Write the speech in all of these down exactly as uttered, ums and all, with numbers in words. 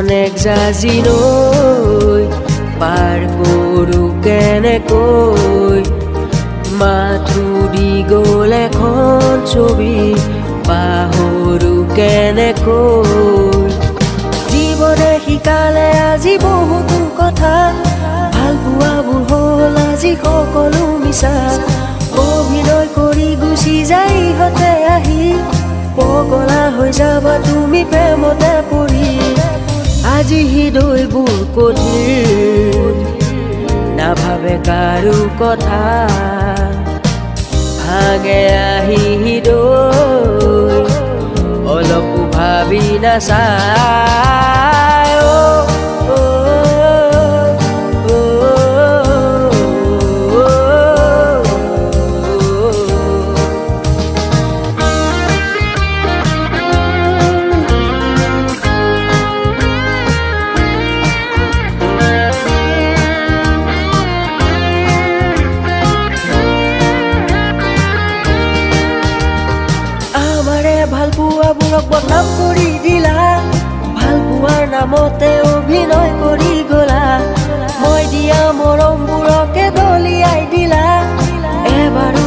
e gzazinoj, parku ruken e koj, matru di gole kon qobi, paho ruken e koj. Jibone xikale aji bohutu kotha, bhalpua burhol aji kokolu misa, obhinoy kori guchi jai hote ahi, pogola hoi jaba tumi premote pori. Aji hidoi bur kothir, na bhabe karu kotha, bhange ahi hidoi, olopu bhabi nasai. বদনাম কৰি দিলা, ভাল পোৱাৰ নামতে অভিনয় কৰি গলা, মই দিয়া মৰমবোৰকে দলিয়াই দিলা, এবাৰো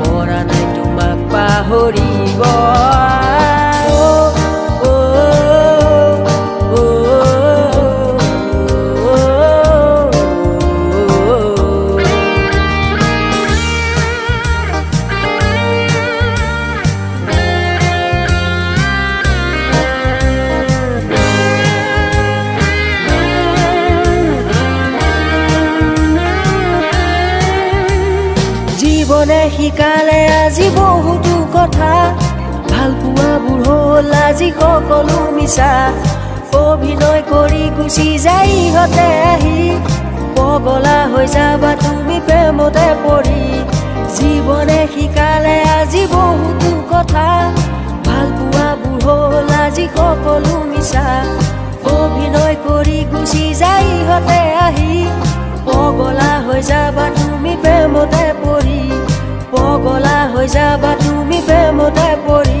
পৰা নাই তোমাক পাহৰিব। Jibone xikale aji bohutu kotha, bhalpua burhol aji kokolu misa, obhinoy kori guchi jai hote ahi, pogola hoi jaba tumi premote pori. Jibone xikale aji bohutu kotha, bhalpua burhol aji kokolu misa, obhinoy kori guchi jai hote ahi, pogola hoi jaba tumi premote pori. Pogola hoi jaba tumi premote pori.